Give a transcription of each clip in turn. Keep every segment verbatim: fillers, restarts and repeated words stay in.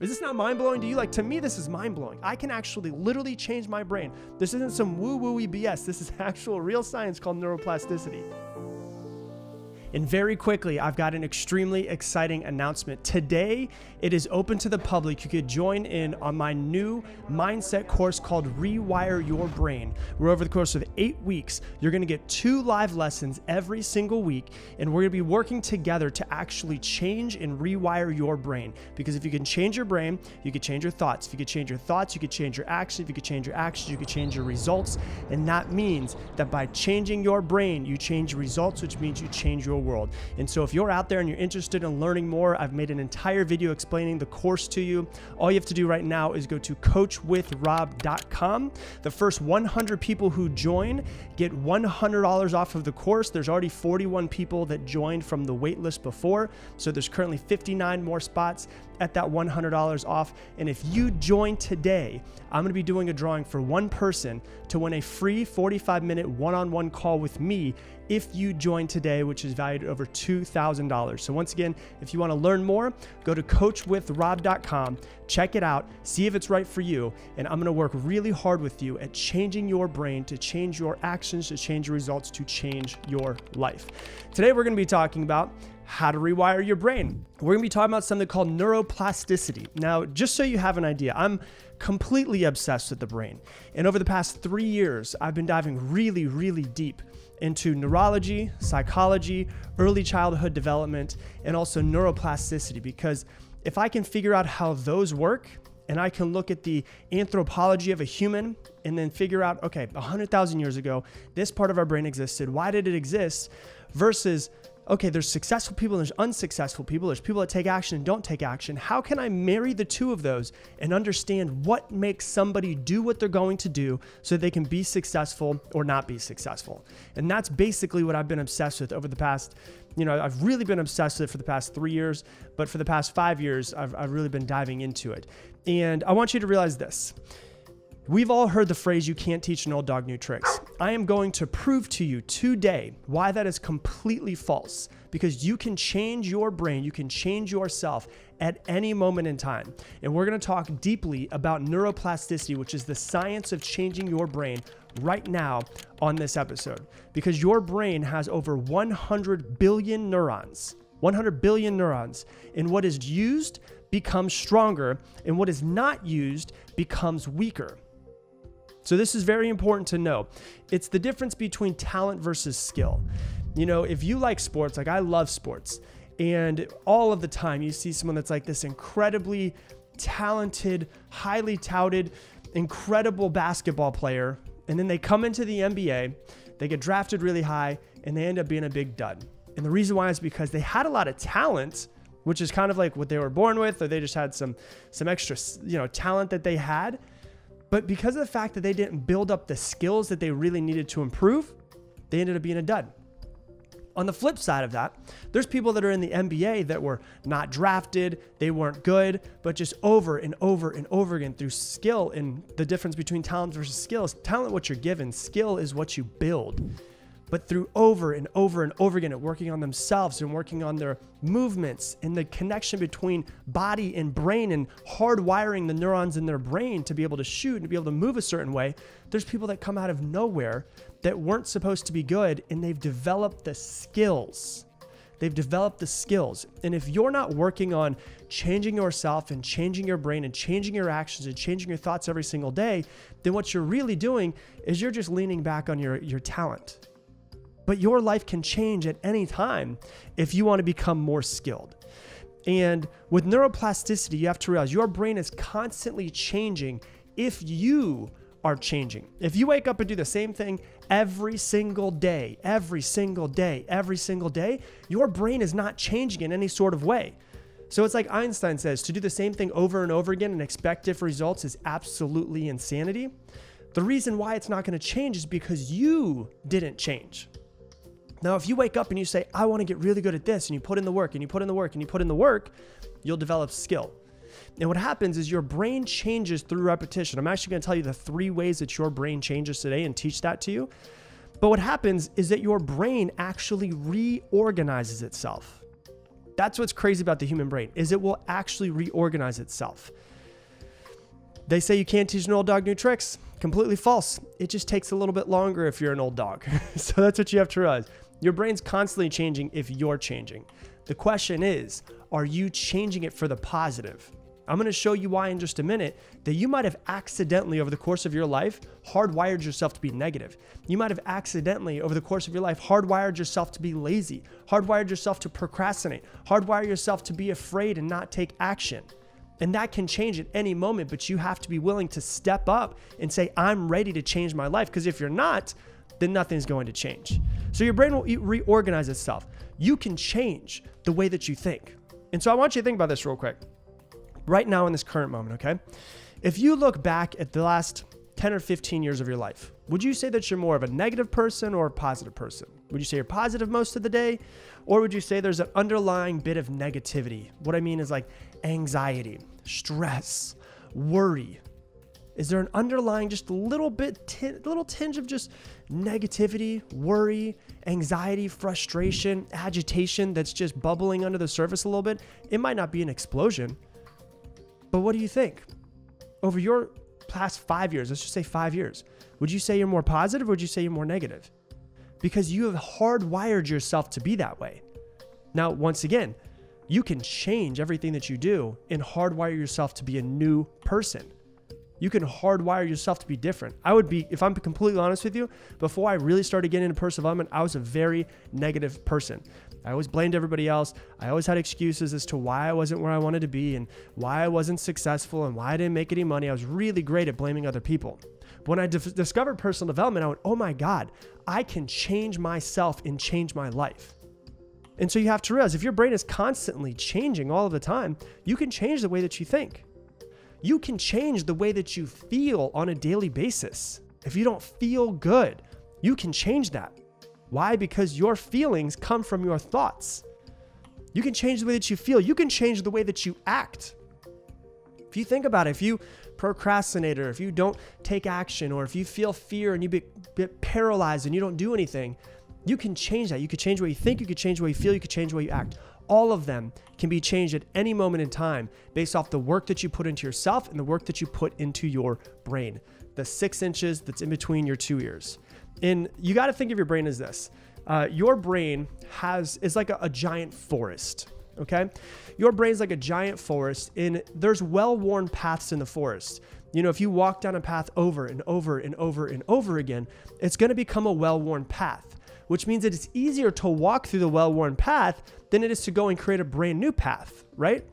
Is this not mind-blowing to you? Like, to me, this is mind-blowing. I can actually literally change my brain. This isn't some woo-woo-y B S. This is actual real science called neuroplasticity. And very quickly, I've got an extremely exciting announcement. Today, it is open to the public. You could join in on my new mindset course called Rewire Your Brain, where over the course of eight weeks, you're gonna get two live lessons every single week, and we're gonna be working together to actually change and rewire your brain. Because if you can change your brain, you can change your thoughts. If you can change your thoughts, you can change your actions. If you can change your actions, you can change your results. And that means that by changing your brain, you change results, which means you change your world. And so if you're out there and you're interested in learning more, I've made an entire video explaining the course to you. All you have to do right now is go to coach with rob dot com. The first one hundred people who join get one hundred dollars off of the course. There's already forty-one people that joined from the wait list before. So there's currently fifty-nine more spots at that one hundred dollars off. And if you join today, I'm gonna be doing a drawing for one person to win a free forty-five minute one-on-one call with me if you join today, which is valued at over two thousand dollars. So once again, if you wanna learn more, go to coach with rob dot com, check it out, see if it's right for you, and I'm gonna work really hard with you at changing your brain to change your actions, to change your results, to change your life. Today, we're gonna be talking about how to rewire your brain. We're gonna be talking about something called neuroplasticity. Now, just so you have an idea, I'm completely obsessed with the brain. And over the past three years, I've been diving really, really deep into neurology, psychology, early childhood development, and also neuroplasticity, because if I can figure out how those work, and I can look at the anthropology of a human and then figure out, okay, one hundred thousand years ago, this part of our brain existed, why did it exist, versus okay, there's successful people, there's unsuccessful people, there's people that take action and don't take action. How can I marry the two of those and understand what makes somebody do what they're going to do so they can be successful or not be successful? And that's basically what I've been obsessed with over the past, you know, I've really been obsessed with it for the past three years, but for the past five years, I've, I've really been diving into it. And I want you to realize this. We've all heard the phrase, you can't teach an old dog new tricks. I am going to prove to you today why that is completely false, because you can change your brain, you can change yourself at any moment in time. And we're gonna talk deeply about neuroplasticity, which is the science of changing your brain right now on this episode, because your brain has over one hundred billion neurons, one hundred billion neurons, and what is used becomes stronger, and what is not used becomes weaker. So this is very important to know. It's the difference between talent versus skill. You know, if you like sports, like I love sports, and all of the time you see someone that's like this incredibly talented, highly touted, incredible basketball player, and then they come into the N B A, they get drafted really high, and they end up being a big dud. And the reason why is because they had a lot of talent, which is kind of like what they were born with, or they just had some, some extra, you know, talent that they had. But because of the fact that they didn't build up the skills that they really needed to improve, they ended up being a dud. On the flip side of that, there's people that are in the N B A that were not drafted, they weren't good, but just over and over and over again through skill, and the difference between talent versus skills. Talent, what you're given, skill is what you build. But through over and over and over again at working on themselves and working on their movements and the connection between body and brain and hardwiring the neurons in their brain to be able to shoot and to be able to move a certain way, there's people that come out of nowhere that weren't supposed to be good, and they've developed the skills. They've developed the skills. And if you're not working on changing yourself and changing your brain and changing your actions and changing your thoughts every single day, then what you're really doing is you're just leaning back on your, your talent. But your life can change at any time if you want to become more skilled. And with neuroplasticity, you have to realize your brain is constantly changing if you are changing. If you wake up and do the same thing every single day, every single day, every single day, your brain is not changing in any sort of way. So it's like Einstein says, to do the same thing over and over again and expect different results is absolutely insanity. The reason why it's not going to change is because you didn't change. Now, if you wake up and you say, I want to get really good at this, and you put in the work and you put in the work and you put in the work, you'll develop skill. And what happens is your brain changes through repetition. I'm actually going to tell you the three ways that your brain changes today and teach that to you. But what happens is that your brain actually reorganizes itself. That's what's crazy about the human brain, is it will actually reorganize itself. They say you can't teach an old dog new tricks. Completely false. It just takes a little bit longer if you're an old dog. So that's what you have to realize. Your brain's constantly changing if you're changing. The question is, are you changing it for the positive? I'm going to show you why in just a minute, that you might have accidentally over the course of your life hardwired yourself to be negative. You might have accidentally over the course of your life hardwired yourself to be lazy, hardwired yourself to procrastinate, hardwired yourself to be afraid and not take action. And that can change at any moment, but you have to be willing to step up and say, I'm ready to change my life. Because if you're not, then nothing's going to change. So your brain will reorganize itself. You can change the way that you think. And so I want you to think about this real quick. Right now in this current moment, okay? If you look back at the last ten or fifteen years of your life, would you say that you're more of a negative person or a positive person? Would you say you're positive most of the day? Or would you say there's an underlying bit of negativity? What I mean is like anxiety, stress, worry. Is there an underlying just a little bit, little tinge of just negativity, worry, anxiety, frustration, agitation that's just bubbling under the surface a little bit? It might not be an explosion. But what do you think? Over your past five years, let's just say five years, would you say you're more positive or would you say you're more negative? Because you have hardwired yourself to be that way. Now, once again, you can change everything that you do and hardwire yourself to be a new person. You can hardwire yourself to be different. I would be, if I'm completely honest with you, before I really started getting into personal development, I was a very negative person. I always blamed everybody else. I always had excuses as to why I wasn't where I wanted to be and why I wasn't successful and why I didn't make any money. I was really great at blaming other people. But when I discovered personal development, I went, oh my God, I can change myself and change my life. And so you have to realize if your brain is constantly changing all of the time, you can change the way that you think. You can change the way that you feel on a daily basis. If you don't feel good, you can change that. Why? Because your feelings come from your thoughts. You can change the way that you feel. You can change the way that you act. If you think about it, if you procrastinate or if you don't take action or if you feel fear and you get paralyzed and you don't do anything, you can change that. You could change the way you think. You could change the way you feel. You could change the way you act. All of them can be changed at any moment in time based off the work that you put into yourself and the work that you put into your brain. The six inches that's in between your two ears. And you got to think of your brain as this. Uh, your brain has is like a, a giant forest, okay? Your brain's like a giant forest and there's well-worn paths in the forest. You know, if you walk down a path over and over and over and over again, it's going to become a well-worn path, which means that it's easier to walk through the well-worn path than it is to go and create a brand new path, right?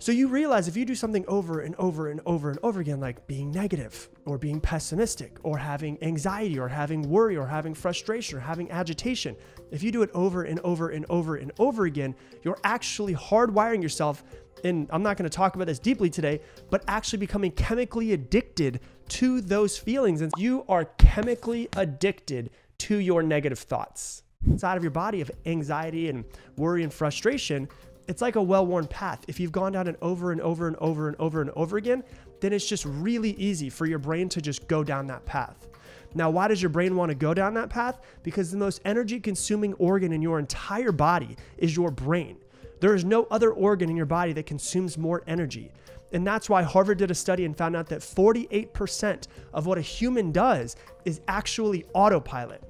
So you realize if you do something over and over and over and over again, like being negative or being pessimistic or having anxiety or having worry or having frustration or having agitation, if you do it over and over and over and over again, you're actually hardwiring yourself. And I'm not going to talk about this deeply today, but actually becoming chemically addicted to those feelings. And you are chemically addicted to your negative thoughts. Inside of your body of anxiety and worry and frustration, it's like a well-worn path. If you've gone down it over and over and over and over and over again, then it's just really easy for your brain to just go down that path. Now, why does your brain want to go down that path? Because the most energy-consuming organ in your entire body is your brain. There is no other organ in your body that consumes more energy. And that's why Harvard did a study and found out that forty-eight percent of what a human does is actually autopilot,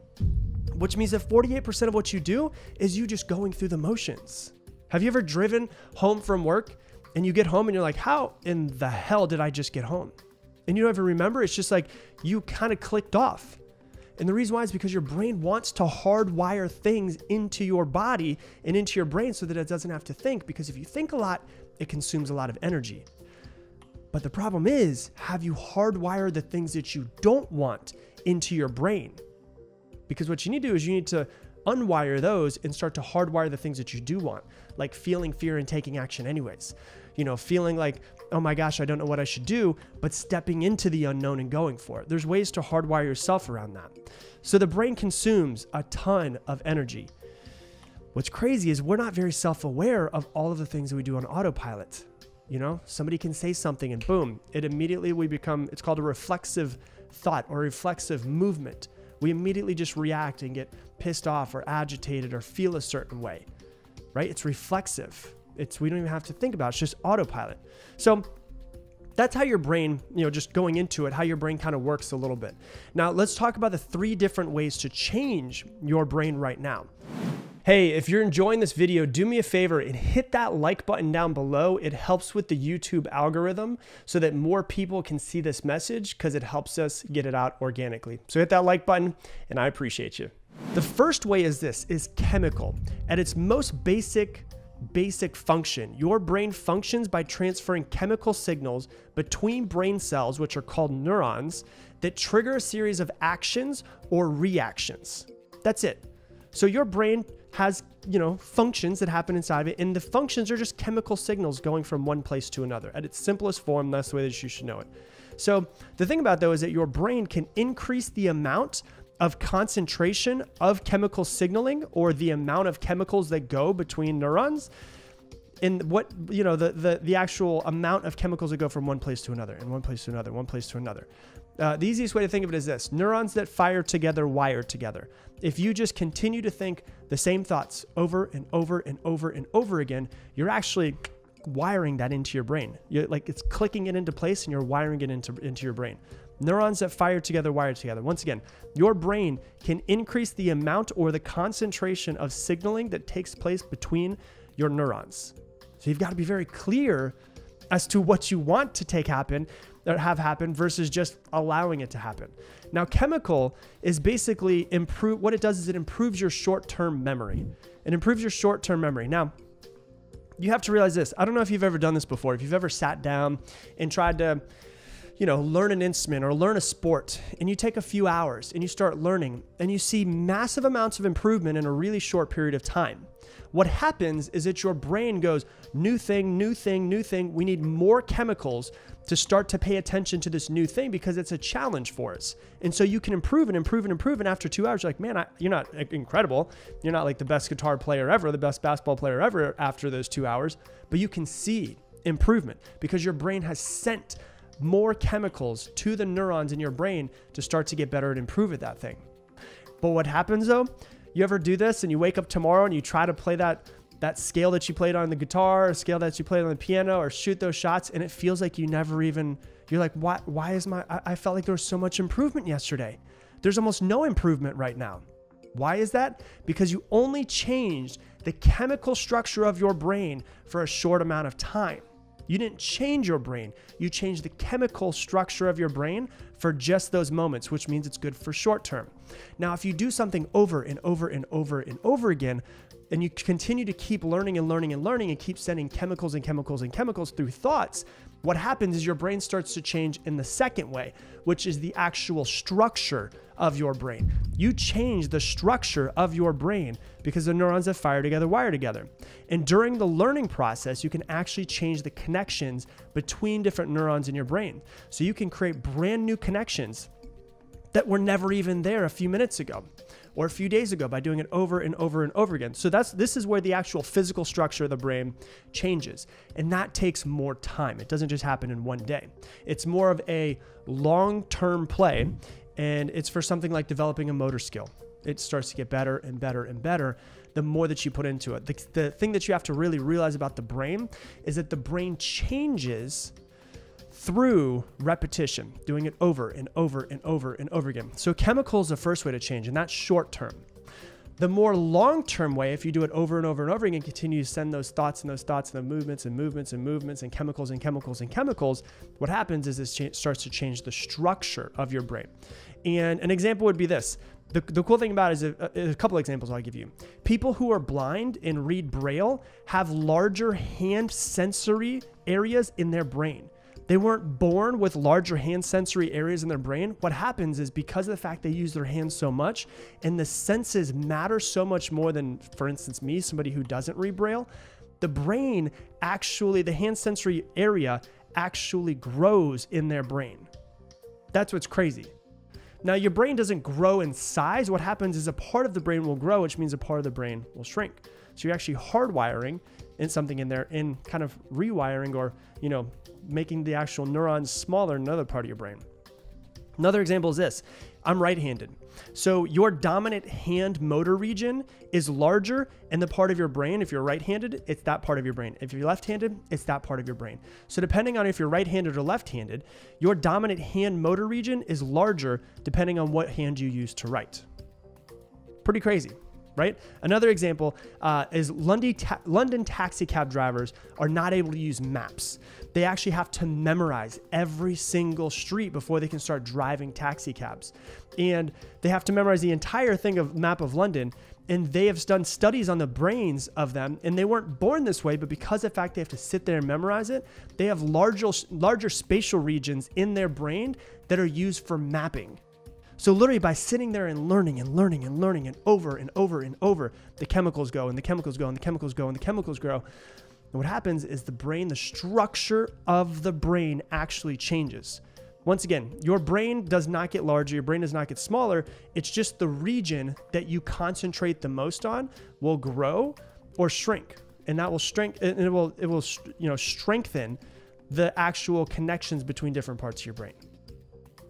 which means that forty-eight percent of what you do is you just going through the motions. Have you ever driven home from work and you get home and you're like, how in the hell did I just get home? And you don't even remember. It's just like you kind of clicked off. And the reason why is because your brain wants to hardwire things into your body and into your brain so that it doesn't have to think, because if you think a lot, it consumes a lot of energy. But the problem is, have you hardwired the things that you don't want into your brain? Because what you need to do is you need to unwire those and start to hardwire the things that you do want, like feeling fear and taking action anyways. You know, feeling like, oh my gosh, I don't know what I should do, but stepping into the unknown and going for it. There's ways to hardwire yourself around that. So the brain consumes a ton of energy. What's crazy is we're not very self-aware of all of the things that we do on autopilot. You know, somebody can say something and boom, it immediately we become, it's called a reflexive thought or reflexive movement. We immediately just react and get pissed off or agitated or feel a certain way. right? It's reflexive. It's, we don't even have to think about it. It's just autopilot. So that's how your brain, you know, just going into it, how your brain kind of works a little bit. Now let's talk about the three different ways to change your brain right now. Hey, if you're enjoying this video, do me a favor and hit that like button down below. It helps with the YouTube algorithm so that more people can see this message because it helps us get it out organically. So hit that like button and I appreciate you. The first way is this, is chemical. At its most basic, basic function, your brain functions by transferring chemical signals between brain cells, which are called neurons, that trigger a series of actions or reactions. That's it. So your brain has, you know, functions that happen inside of it, and the functions are just chemical signals going from one place to another. At its simplest form, that's the way that you should know it. So the thing about though is that your brain can increase the amount of concentration of chemical signaling or the amount of chemicals that go between neurons, and what, you know, the, the, the actual amount of chemicals that go from one place to another and one place to another, one place to another. Uh, the easiest way to think of it is this: neurons that fire together wire together. If you just continue to think the same thoughts over and over and over and over again, you're actually wiring that into your brain. You're, like, it's clicking it into place and you're wiring it into, into your brain. Neurons that fire together wire together. Once again, your brain can increase the amount or the concentration of signaling that takes place between your neurons. So you've got to be very clear as to what you want to take happen or have happen versus just allowing it to happen. Now, chemical is basically improve. What it does is it improves your short-term memory. It improves your short-term memory. Now, you have to realize this. I don't know if you've ever done this before. If you've ever sat down and tried to, you know, learn an instrument or learn a sport, and you take a few hours and you start learning and you see massive amounts of improvement in a really short period of time. What happens is that your brain goes, new thing, new thing, new thing. We need more chemicals to start to pay attention to this new thing because it's a challenge for us. And so you can improve and improve and improve. And after two hours, you're like, man, I, you're not incredible. You're not like the best guitar player ever, the best basketball player ever after those two hours, but you can see improvement because your brain has sent more chemicals to the neurons in your brain to start to get better and improve at that thing. But what happens though, you ever do this and you wake up tomorrow and you try to play that, that scale that you played on the guitar or scale that you played on the piano or shoot those shots, and it feels like you never even, you're like, why, why is my, I, I felt like there was so much improvement yesterday. There's almost no improvement right now. Why is that? Because you only changed the chemical structure of your brain for a short amount of time. You didn't change your brain. You changed the chemical structure of your brain for just those moments, which means it's good for short term. Now, if you do something over and over and over and over again, and you continue to keep learning and learning and learning and keep sending chemicals and chemicals and chemicals through thoughts, what happens is your brain starts to change in the second way, which is the actual structure of your brain. You change the structure of your brain because the neurons that fire together wire together. And during the learning process, you can actually change the connections between different neurons in your brain. So you can create brand new connections that were never even there a few minutes ago or a few days ago by doing it over and over and over again. So that's, this is where the actual physical structure of the brain changes. And that takes more time. It doesn't just happen in one day. It's more of a long-term play, and it's for something like developing a motor skill. It starts to get better and better and better the more that you put into it. The, the thing that you have to really realize about the brain is that the brain changes through repetition, doing it over and over and over and over again. So chemical is the first way to change, and that's short term. The more long-term way, if you do it over and over and over again, continue to send those thoughts and those thoughts and the movements and movements and movements and chemicals and chemicals and chemicals, what happens is it starts to change the structure of your brain. And an example would be this. The, the cool thing about it is a, a couple examples I'll give you. People who are blind and read Braille have larger hand sensory areas in their brain. They weren't born with larger hand sensory areas in their brain. What happens is because of the fact they use their hands so much and the senses matter so much more than, for instance, me, somebody who doesn't read Braille, the brain actually, the hand sensory area actually grows in their brain. That's what's crazy. Now, your brain doesn't grow in size. What happens is a part of the brain will grow, which means a part of the brain will shrink. So you're actually hardwiring in something in there and kind of rewiring or, you know, making the actual neurons smaller in another part of your brain. Another example is this. I'm right-handed. So your dominant hand motor region is larger, and the part of your brain, if you're right-handed, it's that part of your brain. If you're left-handed, it's that part of your brain. So depending on if you're right-handed or left-handed, your dominant hand motor region is larger depending on what hand you use to write. Pretty crazy, right? Another example uh, is London, ta London taxi cab drivers are not able to use maps. They actually have to memorize every single street before they can start driving taxi cabs. And they have to memorize the entire thing of map of London. And they have done studies on the brains of them, and they weren't born this way, but because of the fact they have to sit there and memorize it, they have larger, larger spatial regions in their brain that are used for mapping. So literally by sitting there and learning and learning and learning and over and over and over, the chemicals go and the chemicals go and the chemicals go and the chemicals grow. And what happens is the brain, the structure of the brain actually changes. Once again, your brain does not get larger, your brain does not get smaller. It's just the region that you concentrate the most on will grow or shrink. And that will strength, and it will, it will, you know, strengthen the actual connections between different parts of your brain.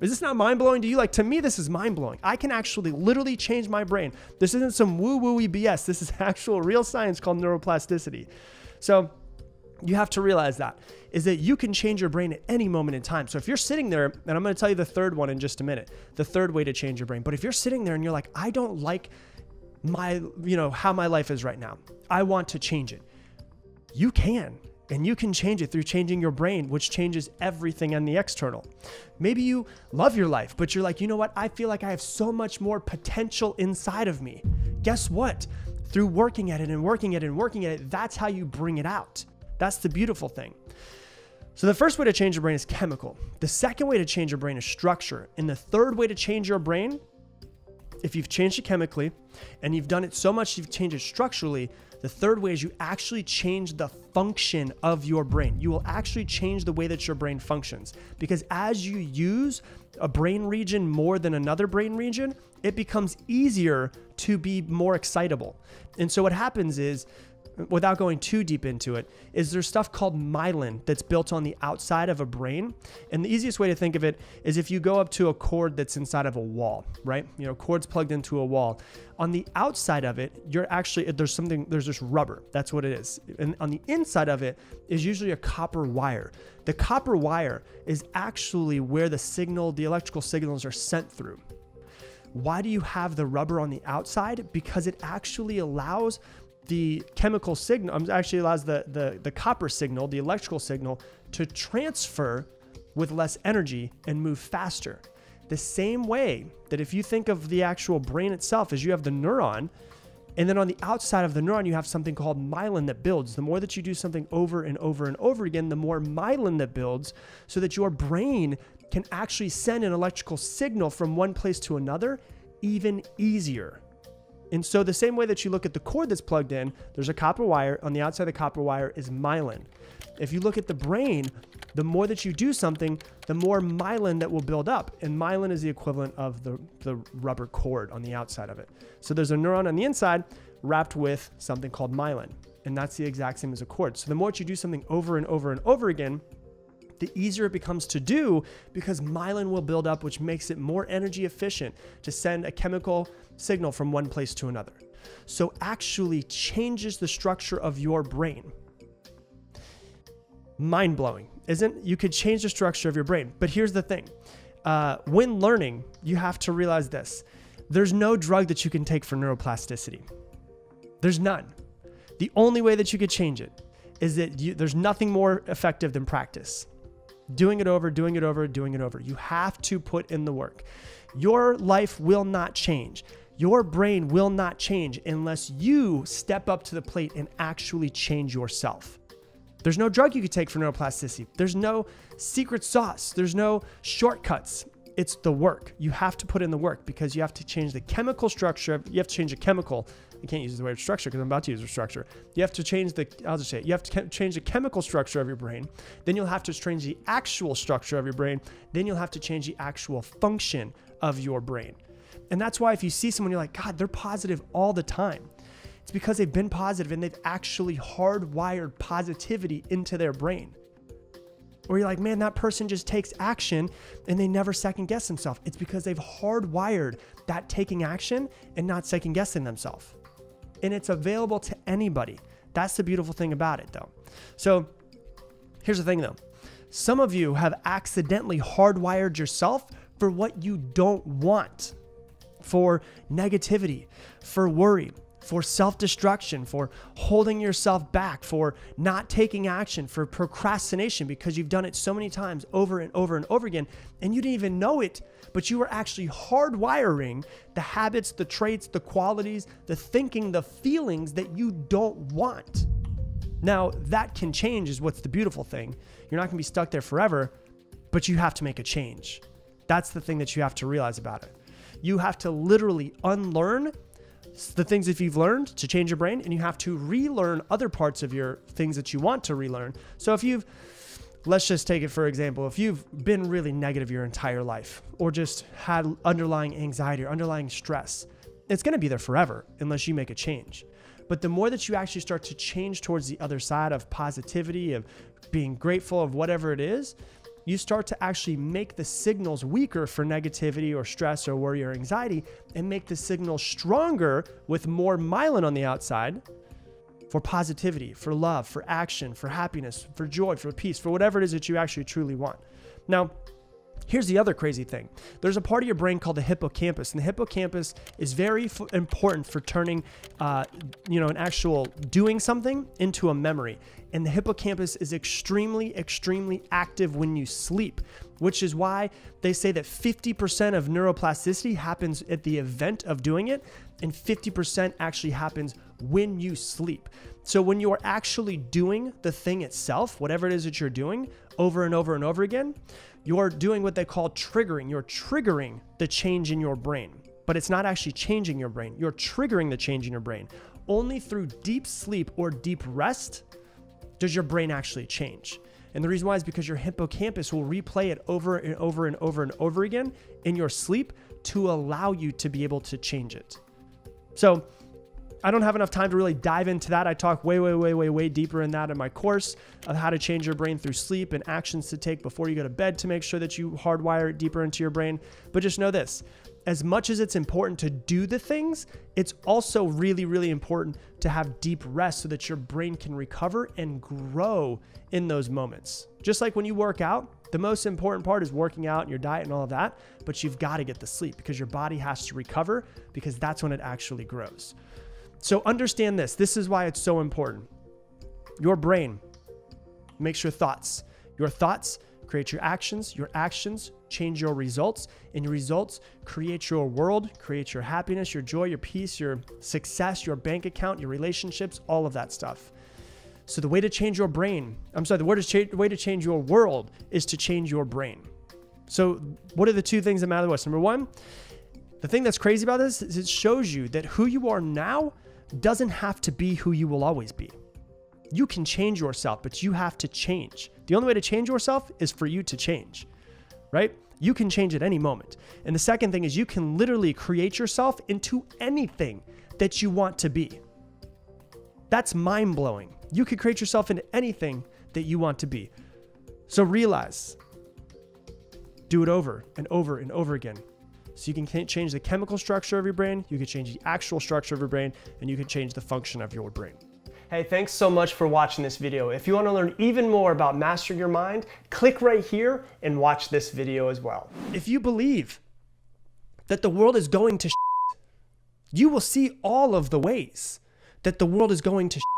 Is this not mind-blowing to you? Like, to me, this is mind-blowing. I can actually literally change my brain. This isn't some woo-woo-y B S. This is actual real science called neuroplasticity. So you have to realize that, is that you can change your brain at any moment in time. So if you're sitting there, and I'm going to tell you the third one in just a minute, the third way to change your brain. But if you're sitting there and you're like, I don't like my, you know, how my life is right now, I want to change it. You can. And you can change it through changing your brain, which changes everything on the external. Maybe you love your life, but you're like, you know what? I feel like I have so much more potential inside of me. Guess what? Through working at it and working at it and working at it, that's how you bring it out. That's the beautiful thing. So the first way to change your brain is chemical. The second way to change your brain is structure. And the third way to change your brain, if you've changed it chemically and you've done it so much, you've changed it structurally, the third way is you actually change the function of your brain. You will actually change the way that your brain functions, because as you use a brain region more than another brain region, it becomes easier to be more excitable. And so what happens is, without going too deep into it, is there's stuff called myelin that's built on the outside of a brain. And the easiest way to think of it is if you go up to a cord that's inside of a wall, right? You know, cords plugged into a wall. On the outside of it, you're actually, there's something, there's just rubber. That's what it is. And on the inside of it is usually a copper wire. The copper wire is actually where the signal, the electrical signals are sent through. Why do you have the rubber on the outside? Because it actually allows the chemical signal, actually allows the, the, the copper signal, the electrical signal, to transfer with less energy and move faster. The same way that if you think of the actual brain itself as you have the neuron, and then on the outside of the neuron, you have something called myelin that builds. The more that you do something over and over and over again, the more myelin that builds, so that your brain can actually send an electrical signal from one place to another even easier. And so the same way that you look at the cord that's plugged in, there's a copper wire. On the outside of the copper wire is myelin. If you look at the brain, the more that you do something, the more myelin that will build up. And myelin is the equivalent of the, the rubber cord on the outside of it. So there's a neuron on the inside wrapped with something called myelin. And that's the exact same as a cord. So the more that you do something over and over and over again, the easier it becomes to do, because myelin will build up, which makes it more energy efficient to send a chemical signal from one place to another. So actually changes the structure of your brain. Mind-blowing, isn't? You could change the structure of your brain. But here's the thing. Uh, when learning, you have to realize this. There's no drug that you can take for neuroplasticity. There's none. The only way that you could change it is that you, there's nothing more effective than practice. Doing it over, doing it over, doing it over. You have to put in the work. Your life will not change. Your brain will not change unless you step up to the plate and actually change yourself. There's no drug you could take for neuroplasticity. There's no secret sauce. There's no shortcuts. It's the work. You have to put in the work, because you have to change the chemical structure. You have to change the chemical. I can't use the word structure because I'm about to use a structure. You have to change the, I'll just say it. You have to change the chemical structure of your brain. Then you'll have to change the actual structure of your brain. Then you'll have to change the actual function of your brain. And that's why if you see someone, you're like, God, they're positive all the time. It's because they've been positive and they've actually hardwired positivity into their brain. Or you're like, man, that person just takes action and they never second guess themselves. It's because they've hardwired that taking action and not second guessing themselves. And it's available to anybody. That's the beautiful thing about it though. So here's the thing though. Some of you have accidentally hardwired yourself for what you don't want, for negativity, for worry, for self-destruction, for holding yourself back, for not taking action, for procrastination, because you've done it so many times over and over and over again, and you didn't even know it, but you were actually hardwiring the habits, the traits, the qualities, the thinking, the feelings that you don't want. Now, that can change is what's the beautiful thing. You're not gonna be stuck there forever, but you have to make a change. That's the thing that you have to realize about it. You have to literally unlearn the things that you've learned to change your brain, and you have to relearn other parts of your things that you want to relearn. So if you've, let's just take it for example, if you've been really negative your entire life or just had underlying anxiety or underlying stress, it's gonna be there forever unless you make a change. But the more that you actually start to change towards the other side of positivity, of being grateful, of whatever it is, you start to actually make the signals weaker for negativity or stress or worry or anxiety, and make the signal stronger with more myelin on the outside for positivity, for love, for action, for happiness, for joy, for peace, for whatever it is that you actually truly want. Now, here's the other crazy thing. There's a part of your brain called the hippocampus, and the hippocampus is very f important for turning uh, you know, an actual doing something into a memory. And the hippocampus is extremely, extremely active when you sleep, which is why they say that fifty percent of neuroplasticity happens at the event of doing it, and fifty percent actually happens when you sleep. So when you're actually doing the thing itself, whatever it is that you're doing over and over and over again, you're doing what they call triggering. You're triggering the change in your brain, but it's not actually changing your brain. You're triggering the change in your brain. Only through deep sleep or deep rest does your brain actually change. And the reason why is because your hippocampus will replay it over and over and over and over again in your sleep to allow you to be able to change it. So I don't have enough time to really dive into that. I talk way, way, way, way, way deeper in that in my course of how to change your brain through sleep and actions to take before you go to bed to make sure that you hardwire it deeper into your brain. But just know this, as much as it's important to do the things, it's also really, really important to have deep rest so that your brain can recover and grow in those moments. Just like when you work out, the most important part is working out and your diet and all of that, but you've got to get the sleep because your body has to recover, because that's when it actually grows. So understand this, this is why it's so important. Your brain makes your thoughts. Your thoughts create your actions. Your actions change your results, and your results create your world, create your happiness, your joy, your peace, your success, your bank account, your relationships, all of that stuff. So the way to change your brain, I'm sorry, the way to change, the way to change your world is to change your brain. So what are the two things that matter to us? Number one, the thing that's crazy about this is it shows you that who you are now doesn't have to be who you will always be. You can change yourself, but you have to change. The only way to change yourself is for you to change, right? You can change at any moment. And the second thing is you can literally create yourself into anything that you want to be. That's mind-blowing. You could create yourself into anything that you want to be. So realize, do it over and over and over again. So you can change the chemical structure of your brain, you can change the actual structure of your brain, and you can change the function of your brain. Hey, thanks so much for watching this video. If you want to learn even more about mastering your mind, click right here and watch this video as well. If you believe that the world is going to shit, you will see all of the ways that the world is going to shit.